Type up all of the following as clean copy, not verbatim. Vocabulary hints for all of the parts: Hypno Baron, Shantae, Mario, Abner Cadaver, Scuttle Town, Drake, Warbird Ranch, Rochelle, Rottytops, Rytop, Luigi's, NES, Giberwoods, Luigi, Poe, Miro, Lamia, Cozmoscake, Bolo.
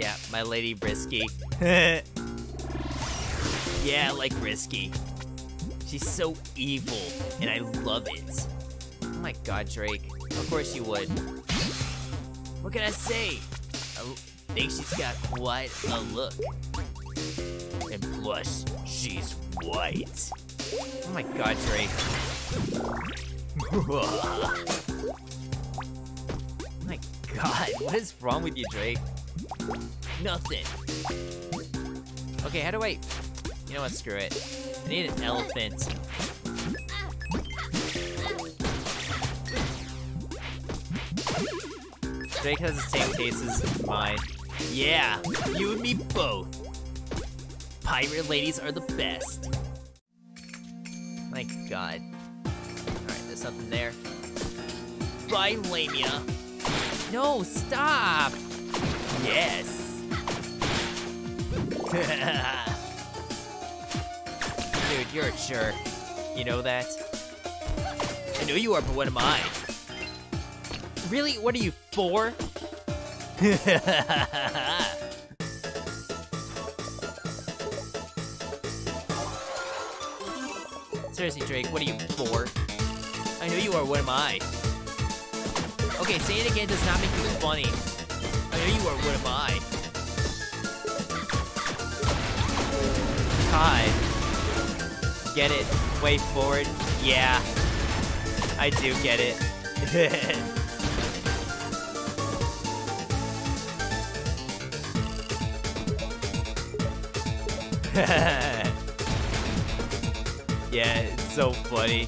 Yeah, my lady Brisky. Yeah, I like Brisky. She's so evil, and I love it. Oh my god, Drake. Of course you would. What can I say? I think she's got quite a look. And plus, she's white. Oh my god, Drake. Oh my god, what is wrong with you, Drake? Nothing. Okay, how do I... You know what, screw it. I need an elephant. Drake has the same taste as mine. Yeah, you and me both. Pirate ladies are the best. My god. Alright, there's something there. Bye, Lamia. No, stop! Yes! Dude, you're a jerk. You know that? I know you are, but what am I? Really? What are you, 4? Seriously, Drake, what are you, 4? I know you are, what am I? Okay, saying it again does not make you funny. I know you are, what am I? God. Get it. Way forward. Yeah. I do get it. Yeah, it's so funny.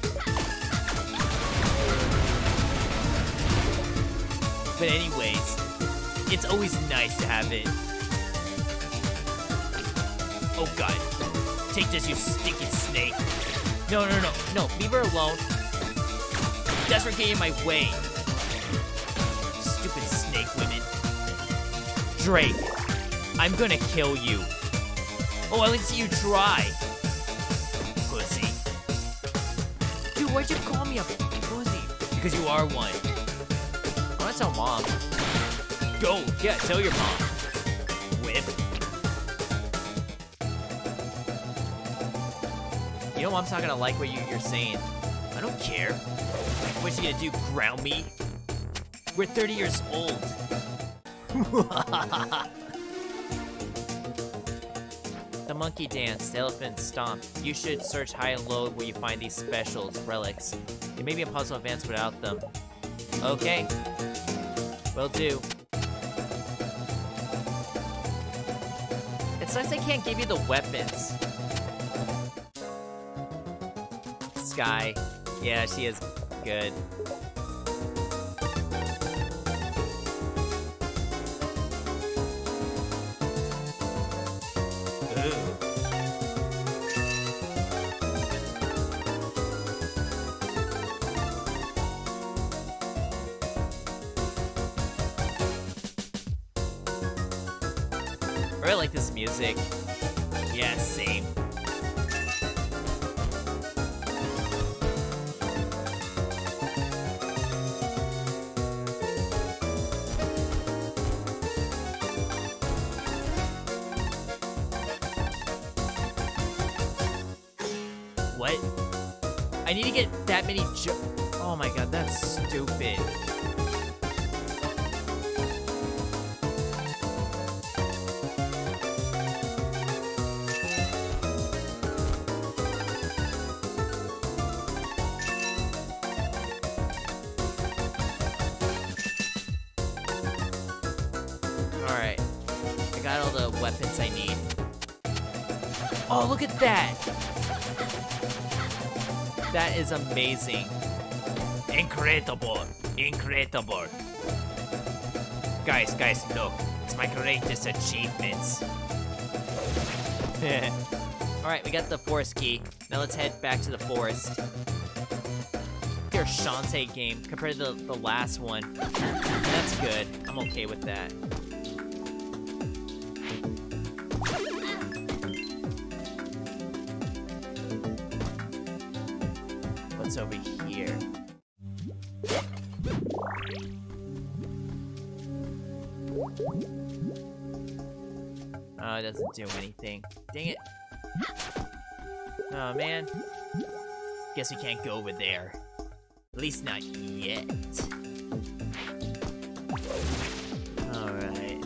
But anyways, it's always nice to have it. Oh god. Take this, you stinking snake. No, no, no, no, leave her alone. That's for getting in my way. Stupid snake women. Drake, I'm gonna kill you. Oh, at least you try. Pussy. Dude, why'd you call me a pussy? Because you are one. I wanna tell mom. Go, yeah, tell your mom. Whip. You know mom's not gonna like what you're saying. I don't care. Like, what's she gonna do, ground me? We're 30 years old. The monkey dance, the elephant stomp. You should search high and low where you find these specials, relics. It may be impossible to advance without them. Okay. Will do. It's nice I can't give you the weapons. Sky. Yeah, she is good. I like this music. Yeah, same. What? I need to get that many oh my god, that's stupid. Oh, look at that! That is amazing. Incredible! Incredible! Guys, guys, look. It's my greatest achievements. Alright, we got the forest key. Now let's head back to the forest. Your Shantae game compared to the last one. That's good. I'm okay with that. Over here. it doesn't do anything. Dang it. Oh, man. Guess we can't go over there. At least not yet. Alright.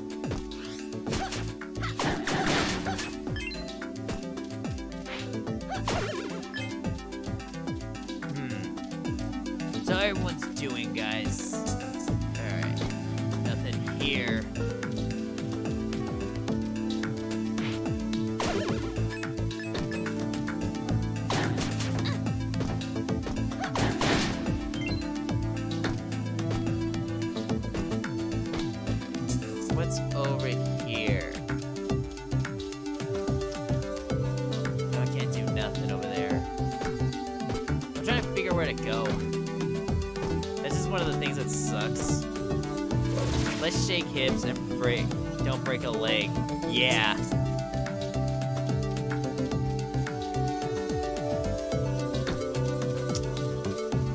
That's how everyone's doing, guys. Alright. Nothing here. Over here. No, I can't do nothing over there. I'm trying to figure where to go. This is one of the things that sucks. Let's shake hips and break. Don't break a leg. Yeah.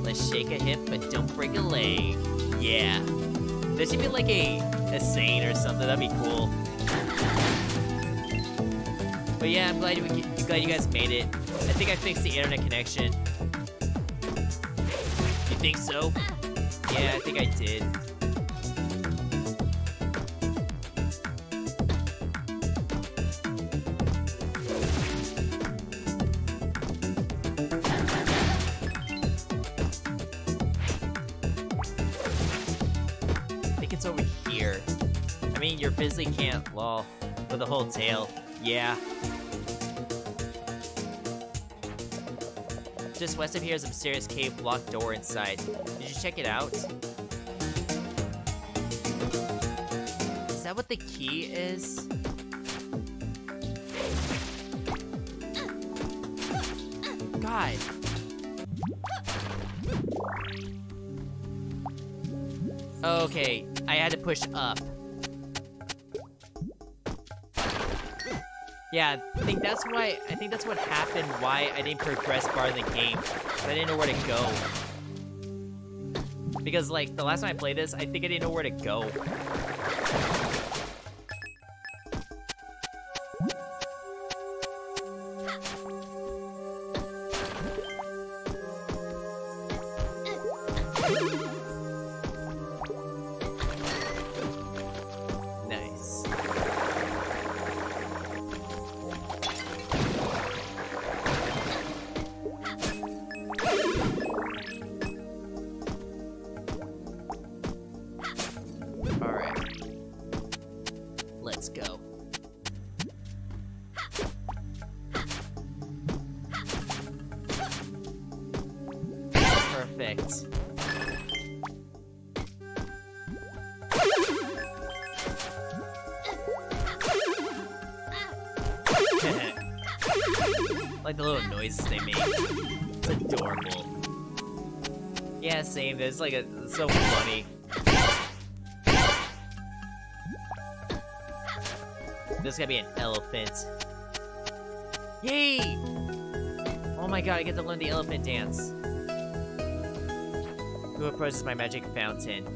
Let's shake a hip, but don't break a leg. Yeah. There should be like a saying or something. That'd be cool. But yeah, I'm glad you guys made it. I think I fixed the internet connection. You think so? Yeah, I think I did. Your Fizzly can't, lol, with the whole tail. Yeah. Just west of here is a mysterious cave blocked door inside. Did you check it out? Is that what the key is? God. Okay, I had to push up. Yeah, I think that's what happened, why I didn't progress far in the game. I didn't know where to go. Because, like, the last time I played this, I think I didn't know where to go. Like the little noises they make. It's adorable. Yeah, same. It's like it's so funny. This gotta be an elephant. Yay! Oh my god, I get to learn the elephant dance. Who approaches my magic fountain?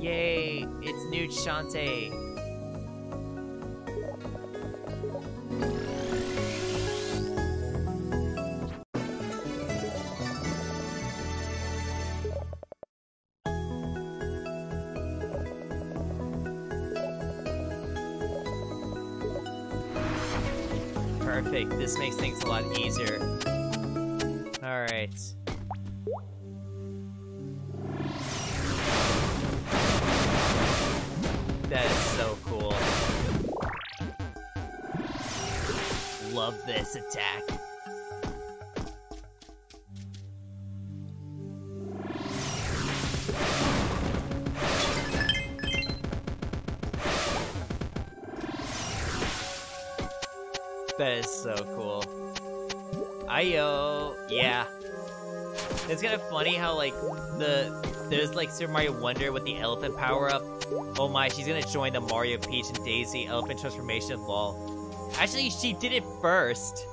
Yay! It's new Shantae. Perfect. This makes things a lot easier. All right. That is so cool. Love this attack. That is so cool. Ayo, yeah. It's kind of funny how like there's like Super Mario Wonder with the elephant power up. Oh my, she's gonna join the Mario, Peach, and Daisy elephant transformation. Lol. Actually, she did it first.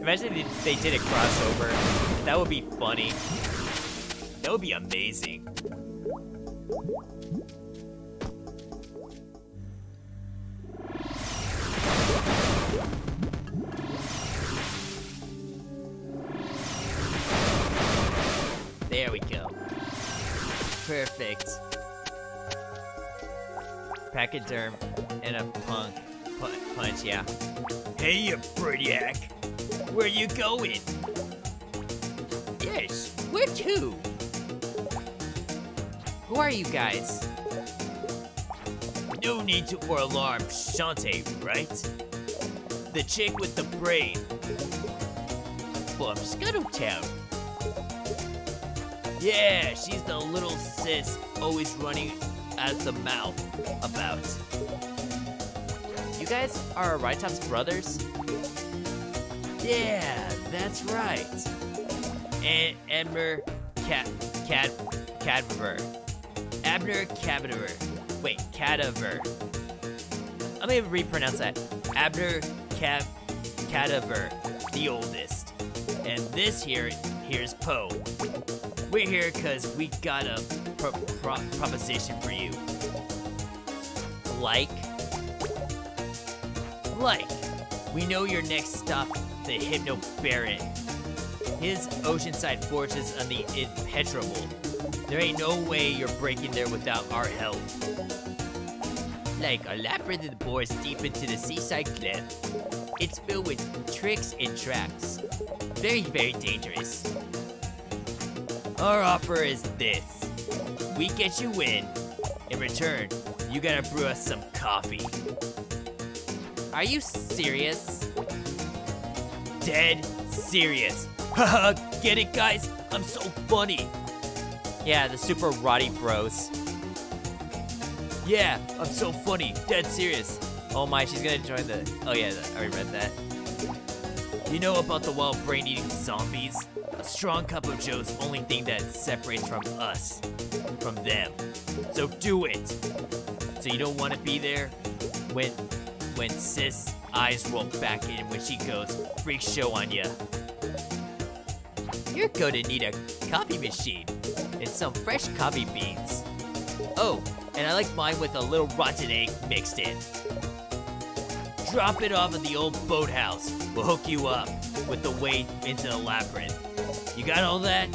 Imagine if they did a crossover. That would be funny. That would be amazing. There we go. Perfect. Pachyderm and a punch, yeah. Hey, you Brainiac. Where you going? Yes, where to? Who are you guys? No need for alarm, Shantae, right? The chick with the brain. From Scuttle Town. Yeah, she's the little sis always running at the mouth about. You guys are Rytop's brothers? Yeah, that's right. And Abner Cadaver. Wait, Cadaver. I'm gonna repronounce that. Abner Cadaver, the oldest. And this here's Poe. We're here because we got a proposition for you. Like, we know your next stop, the Hypno Baron. His oceanside fortress on the impenetrable. There ain't no way you're breaking there without our help. Like a labyrinth bores deep into the seaside cliff. It's filled with tricks and traps. Very, very dangerous. Our offer is this. We get you in. In return, you gotta brew us some coffee. Are you serious? Dead serious. Haha, get it guys? I'm so funny. Yeah, the super Rotty bros. Yeah, I'm so funny, dead serious. Oh my, she's gonna join the, oh yeah, I already read that. You know about the wild brain-eating zombies? A strong cup of Joe's the only thing that separates from us, from them. So do it. So you don't want to be there when sis eyes roll back in when she goes freak show on ya. You're gonna need a coffee machine and some fresh coffee beans. Oh, and I like mine with a little rotten egg mixed in. Drop it off at the old boathouse. We'll hook you up with the way into the labyrinth. You got all that?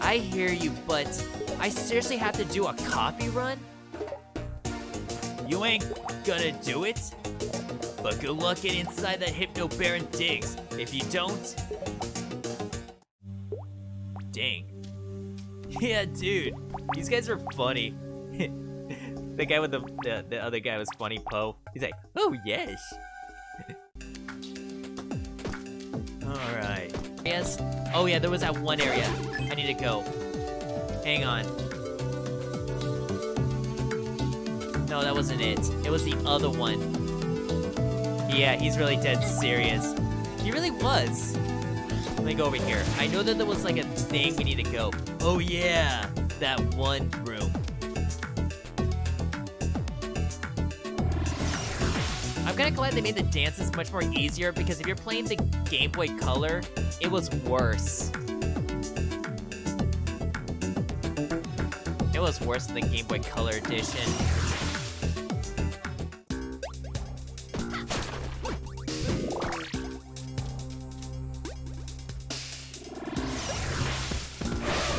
I hear you, but I seriously have to do a coffee run? You ain't gonna do it? But good luck getting inside that Hypno Baron digs. If you don't... Dang. Yeah, dude. These guys are funny. The guy with the other guy was funny, Poe. He's like, oh yes. Alright. Yes. Oh yeah, there was that one area. I need to go. Hang on. No, that wasn't it. It was the other one. Yeah, he's really dead serious. He really was. Let me go over here. I know that there was like a thing we need to go. Oh yeah, that one room. I'm kinda glad they made the dances much more easier because if you're playing the Game Boy Color, it was worse. It was worse than the Game Boy Color edition.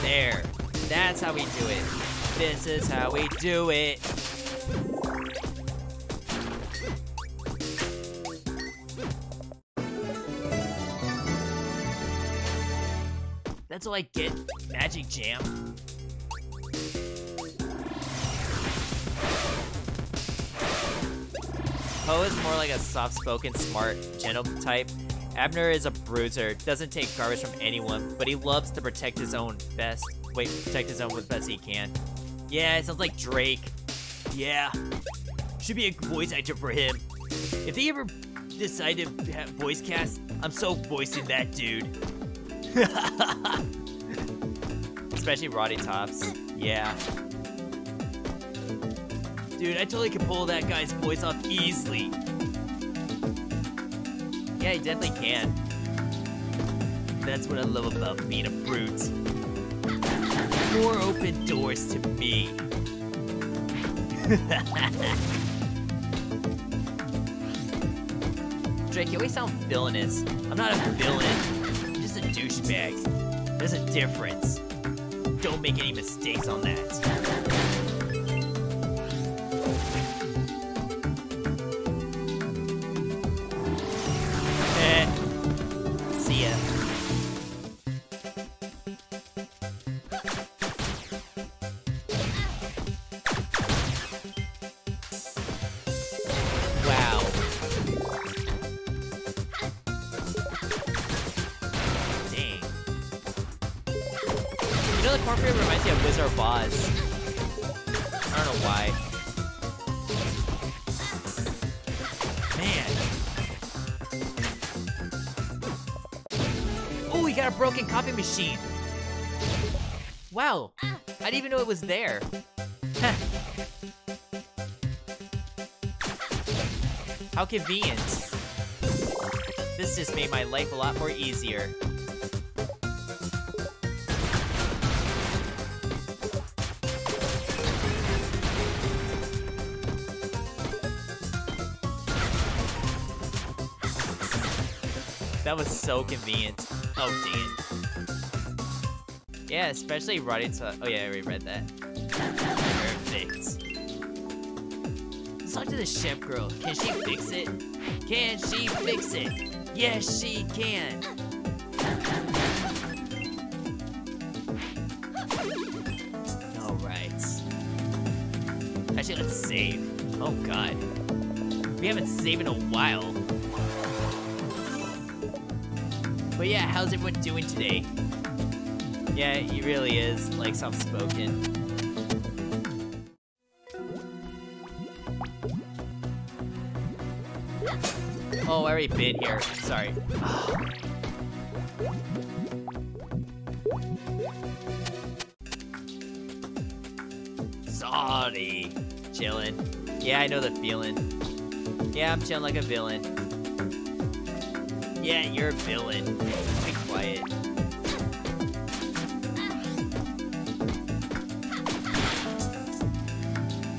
There. That's how we do it. This is how we do it. That's all I get, Magic Jam. Poe is more like a soft-spoken, smart, gentle type. Abner is a bruiser, doesn't take garbage from anyone, but he loves to protect his own with best he can. Yeah, it sounds like Drake. Yeah, should be a voice actor for him. If they ever decide to have voice cast, I'm so voicing that dude. Especially Rottytops. Yeah. Dude, I totally could pull that guy's voice off easily. Yeah, he definitely can. That's what I love about being a brute. more open doors to me. Drake, you always sound villainous. I'm not a villain. I'm just a douchebag. There's a difference. Don't make any mistakes on that. See ya. Copy machine. Wow, I didn't even know it was there. How convenient. This just made my life a lot more easier. That was so convenient. Oh, dang it. Yeah, especially Rottytops. Oh yeah, I already read that. Perfect. Let's talk to the chef girl. Can she fix it? Can she fix it? Yes, she can. All right. Actually, let's save. Oh god, we haven't saved in a while. But yeah, how's everyone doing today? Yeah, he really is, like, soft-spoken. Oh, I already been here. Sorry. Sorry. Chillin'. Yeah, I know the feeling. Yeah, I'm chillin' like a villain. Yeah, you're a villain. Be quiet.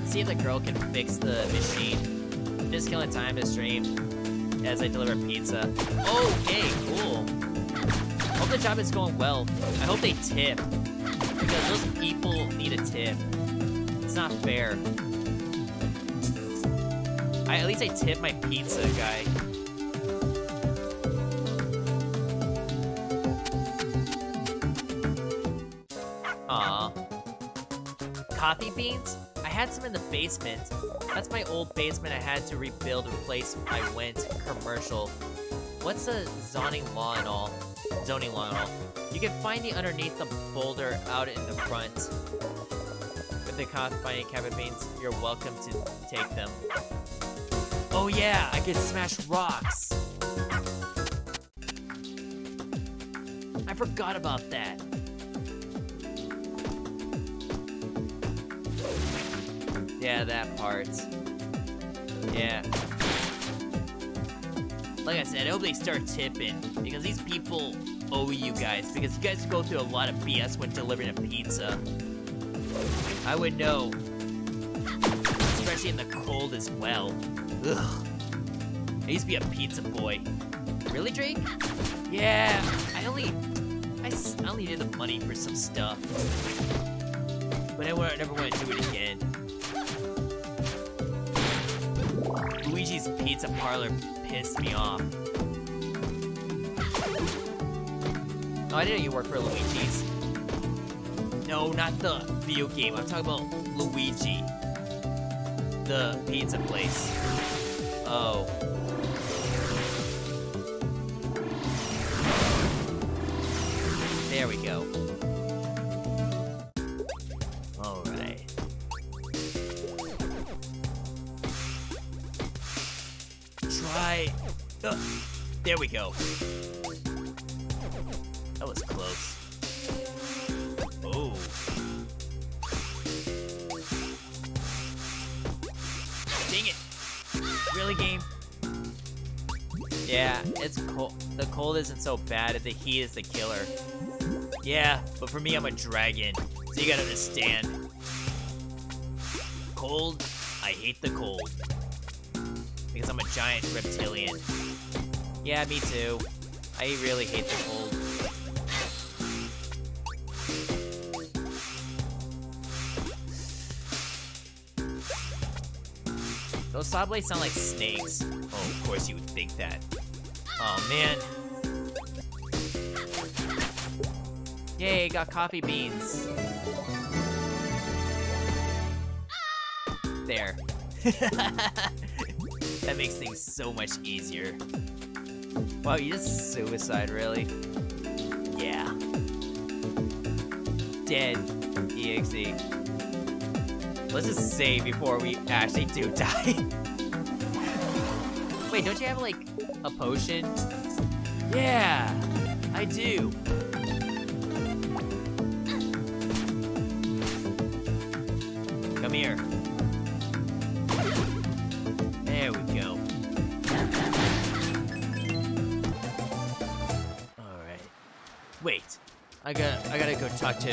See if the girl can fix the machine. Just killing time to stream as I deliver pizza. Okay, cool. Hope the job is going well. I hope they tip, because those people need a tip. It's not fair. At least I tip my pizza guy. Aww. Coffee beans? I had some in the basement. That's my old basement I had to rebuild and replace when I went commercial. What's the zoning law and all? Zoning law and all. You can find me underneath the boulder out in the front. If they can't find cabin beans, you're welcome to take them. Oh yeah, I can smash rocks. I forgot about that. Yeah, that part. Yeah. Like I said, I hope they start tipping, because these people owe you guys, because you guys go through a lot of BS when delivering a pizza. I would know. Especially in the cold as well. Ugh. I used to be a pizza boy. Really, Drake? Yeah, I only did the money for some stuff. But I never want to do it again. Luigi's Pizza Parlor pissed me off. Oh, I didn't know you work for Luigi's. No, not the video game. I'm talking about Luigi, the pizza place. Oh. There we go. There we go. That was close. Oh. Dang it. Really, game? Yeah, it's cold. The cold isn't so bad if the heat is the killer. Yeah, but for me, I'm a dragon. So you gotta understand. Cold, I hate the cold. Because I'm a giant reptilian. Yeah, me too. I really hate the cold. Those saw blades sound like snakes. Oh, of course you would think that. Oh, man. Yay, got coffee beans. There. That makes things so much easier. Wow, you just suicide, really? Yeah. Dead. EXE. Let's just save before we actually do die. Wait, don't you have, like, a potion? Yeah, I do. Come here. There we go. All right. Wait, I gotta go talk to.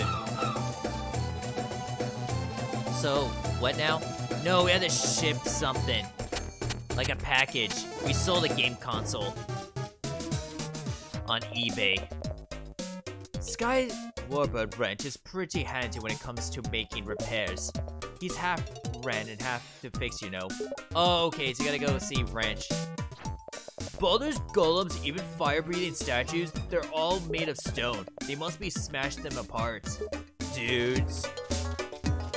So, what now? No, we had to ship something. Like a package. We sold a game console. On eBay. Sky's Warbird Ranch is pretty handy when it comes to making repairs. He's half ran and half to fix, you know. Oh, okay, so you gotta go see Ranch. Boulders, golems, even fire-breathing statues, they're all made of stone. They must be smashed them apart. Dudes.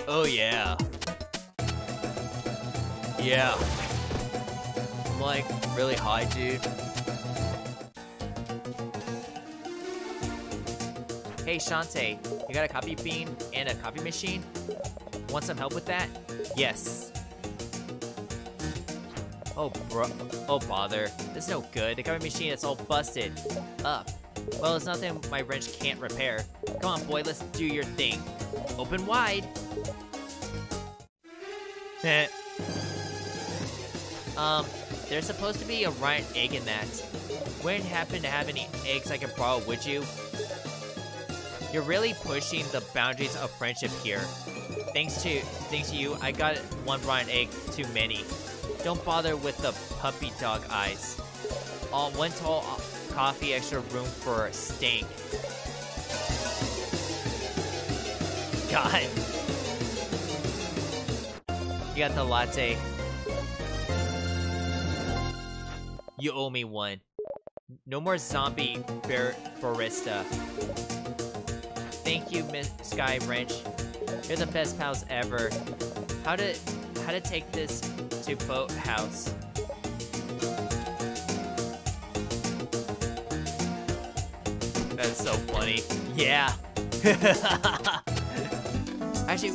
Oh, yeah. Yeah. I'm, like, really high, dude. Hey, Shantae, you got a coffee bean and a coffee machine? Want some help with that? Yes. Oh, bro. Oh, bother. This is no good. The coffee machine is all busted up. Well, it's nothing my wrench can't repair. Come on, boy, let's do your thing. Open wide. There's supposed to be a rotten egg in that. Wouldn't happen to have any eggs I could borrow, would you? You're really pushing the boundaries of friendship here. Thanks to you, I got one rotten egg too many. Don't bother with the puppy dog eyes. All one tall coffee, extra room for a stink. God. You got the latte. You owe me one. No more zombie barista. Thank you, Miss Sky Wrench. You're the best pals ever. How to take this to Boathouse? That's so funny. Yeah. Actually,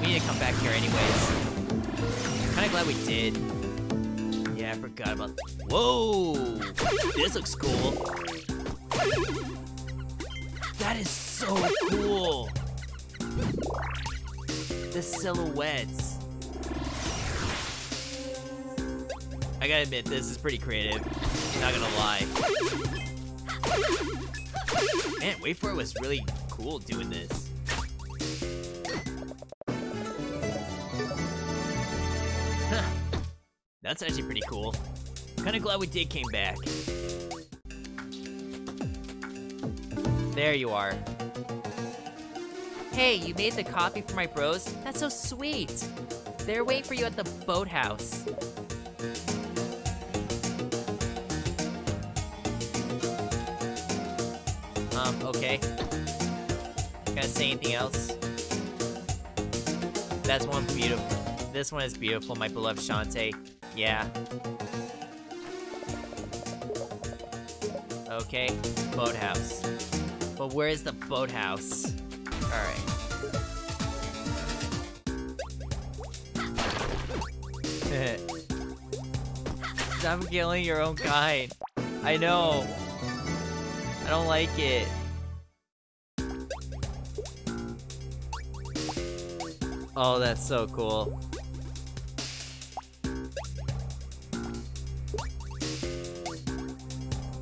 we need to come back here anyways. Kinda glad we did. Yeah, I forgot about that. Whoa! This looks cool. That is so cool! The silhouettes. I gotta admit, this is pretty creative. Not gonna lie. Man, Wait For It was really cool doing this. That's actually pretty cool. Kinda glad we did came back. There you are. Hey, you made the coffee for my bros? That's so sweet. They're waiting for you at the boathouse. Okay. Gotta say anything else? That's one beautiful. This one is beautiful, my beloved Shantae. Yeah. Okay, boathouse. But where is the boathouse? Alright. Stop killing your own kind. I know. I don't like it. Oh, that's so cool.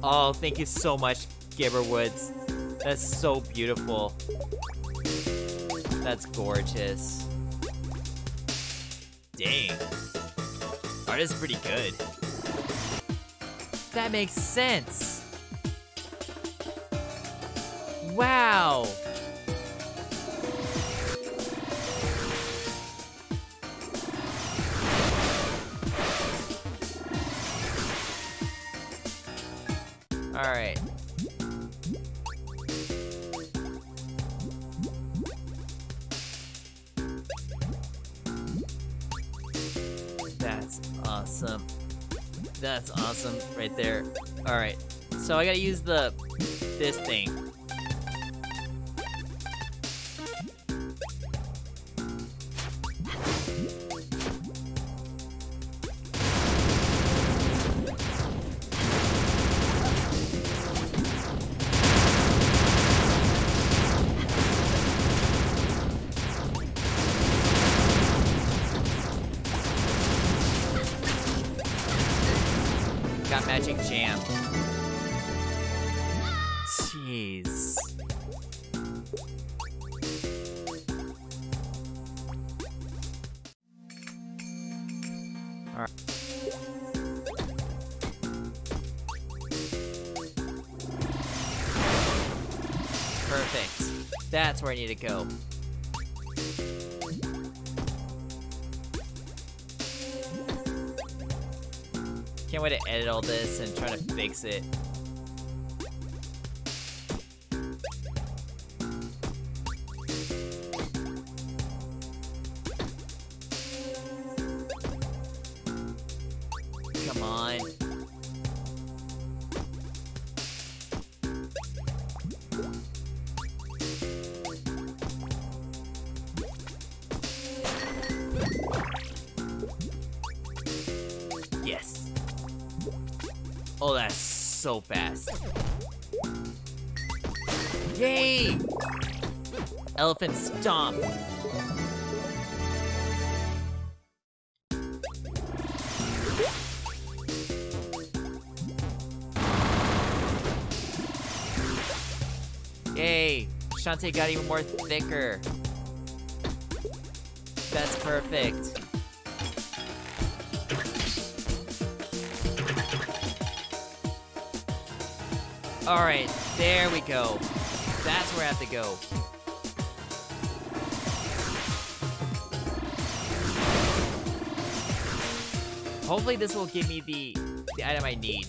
Oh, thank you so much, Giberwoods. That's so beautiful. That's gorgeous. Dang. Art is pretty good. That makes sense. Wow. All right. That's awesome. That's awesome right there. All right. So I gotta use this thing. That's where I need to go. Can't wait to edit all this and try to fix it. Come on. Oh, that's so fast. Yay! Elephant stomp. Yay! Shantae got even more thicker. That's perfect. Alright, there we go. That's where I have to go. Hopefully this will give me the item I need.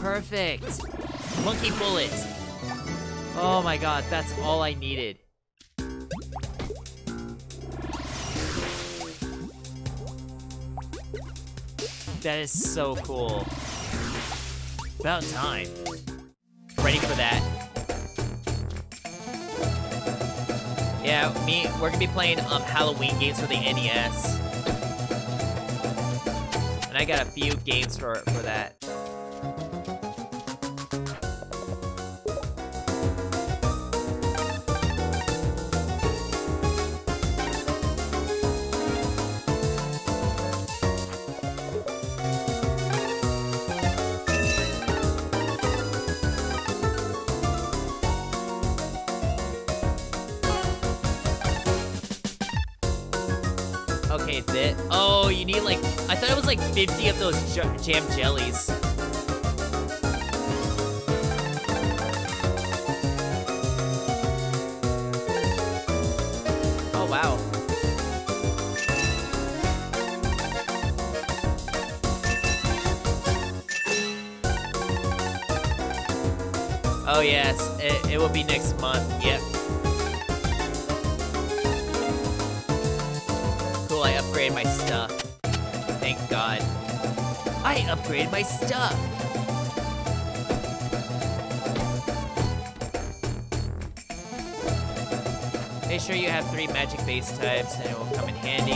Perfect. Monkey bullet. Oh my god, that's all I needed. That is so cool. About time. Ready for that? Yeah, we're gonna be playing Halloween games for the NES. And I got a few games for that. Oh, you need like, I thought it was like 50 of those jam jellies. Oh wow. Oh yes, it will be next month, yep. I upgrade my stuff. Thank God. I upgrade my stuff. Make sure you have 3 magic base types and it will come in handy.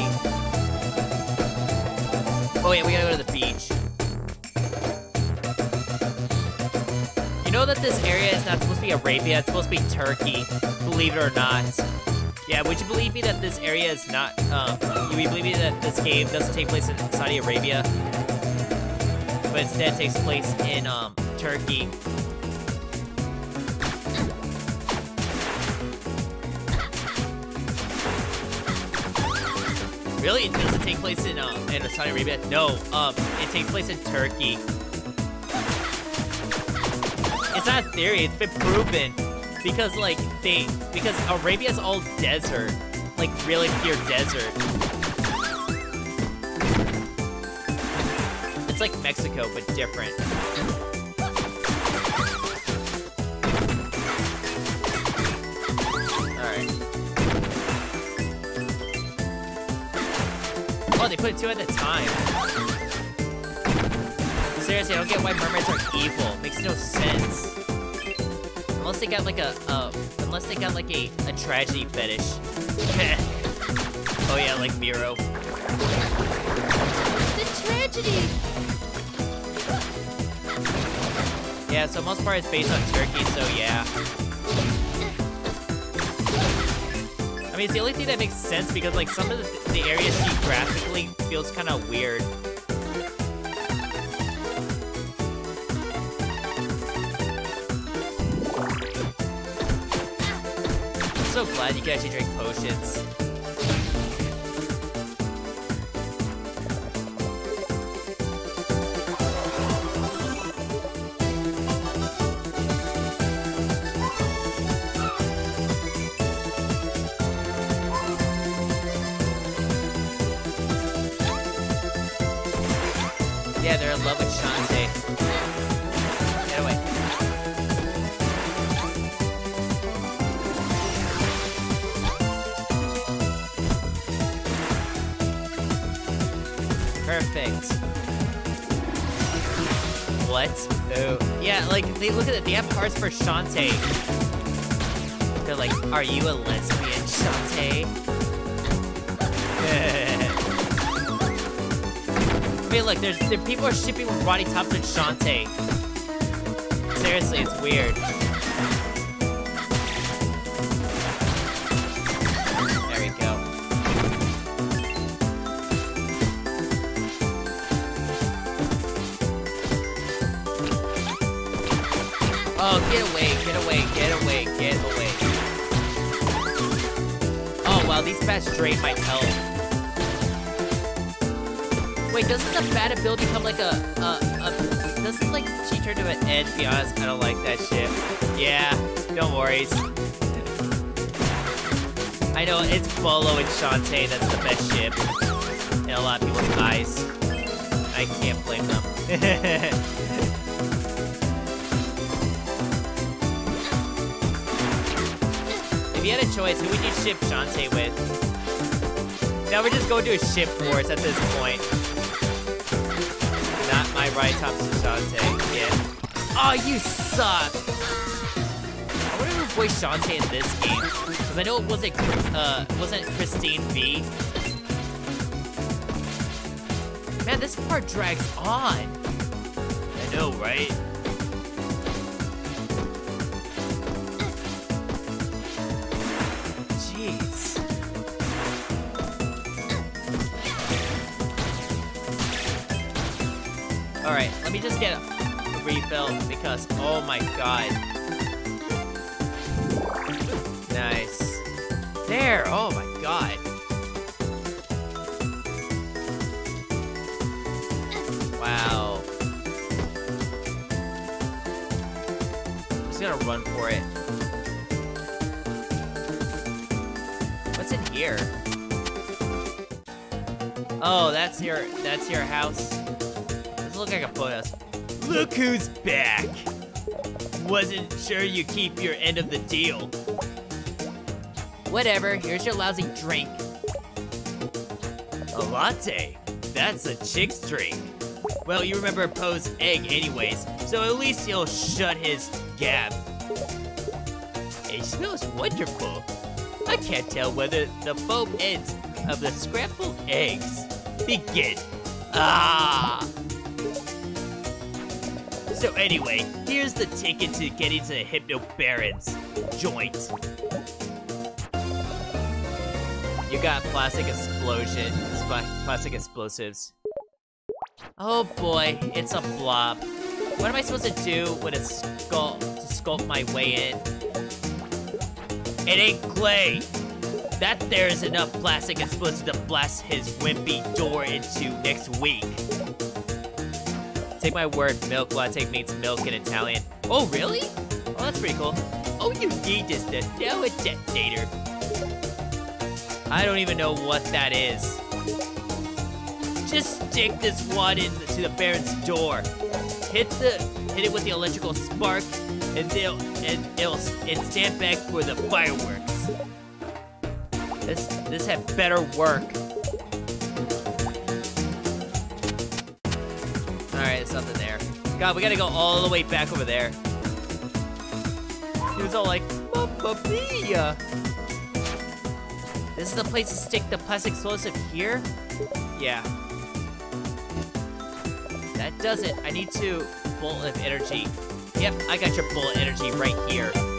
Oh yeah, we gotta go to the beach. You know that this area is not supposed to be Arabia, it's supposed to be Turkey, believe it or not. Yeah, would you believe me that this area is not, would you believe me that this game doesn't take place in Saudi Arabia, but instead takes place in, Turkey? Really? It doesn't take place in Saudi Arabia? No, it takes place in Turkey. It's not a theory, it's been proven. Because, like, because Arabia's all desert. Like, really pure desert. It's like Mexico, but different. Oh, they put it two at a time. Seriously, I don't get why mermaids are evil. It makes no sense. Unless they got like a tragedy fetish. Oh yeah, like Miro. The tragedy. Yeah, so most part it's based on Turkey, so yeah. I mean, it's the only thing that makes sense because, like, some of the areas geographically feels kind of weird. I'm so glad you can actually drink potions. Yeah, they're in love with Shantae. Get away. Perfect. What? Oh. Yeah, like, they look at it, they have cards for Shantae. They're like, are you a lesbian, Shantae? I mean, look, there people are shipping with Rottytops and Shantae. Seriously, it's weird. There we go. Oh, get away, get away, get away, get away. Oh, wow, these bats drain my health. Wait, doesn't the fat ability become like doesn't like she turn to an edge? To be honest, I don't like that shit. Yeah, no worries. I know it's Bolo and Shantae that's the best ship in a lot of people's eyes. I can't blame them. If you had a choice, who would you ship Shantae with? Now we're just going to a ship wars at this point. My Rytop's to Shantae, yeah. Oh, you suck! I wonder who voiced Shantae in this game. Because I know it wasn't Christine V. Man, this part drags on. I know, right? Alright, let me just get a refill because, oh my god. Nice. There, oh my god. Wow. I'm just gonna run for it. What's in here? Oh, that's your house. Look like a bonus. Look who's back! Wasn't sure you keep your end of the deal. Whatever, here's your lousy drink. A latte? That's a chick's drink. Well, you remember Poe's egg anyways, so at least you'll shut his gap. It smells wonderful. I can't tell whether the foam ends of the scrambled eggs begin. Ah! So anyway, here's the ticket to getting to Hypno Baron's joint. You got plastic explosions, plastic explosives. Oh boy, it's a blob. What am I supposed to do when it's sculpt my way in? It ain't clay! That there is enough plastic explosive to blast his wimpy door into next week. Take my word, milk latte means milk in Italian. Oh, really? Oh, that's pretty cool. Oh, you need this to know a detonator. I don't even know what that is. Just stick this wand into the Baron's door. Hit it with the electrical spark, and it'll stand back for the fireworks. This had better work. Alright, there's something there. God, we gotta go all the way back over there. He was all like, Mamma Mia! This is the place to stick the plastic explosive here? Yeah. That does it. I need to bullet energy. Yep, I got your bullet energy right here.